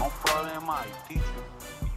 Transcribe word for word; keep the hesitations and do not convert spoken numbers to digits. Most probably my teacher.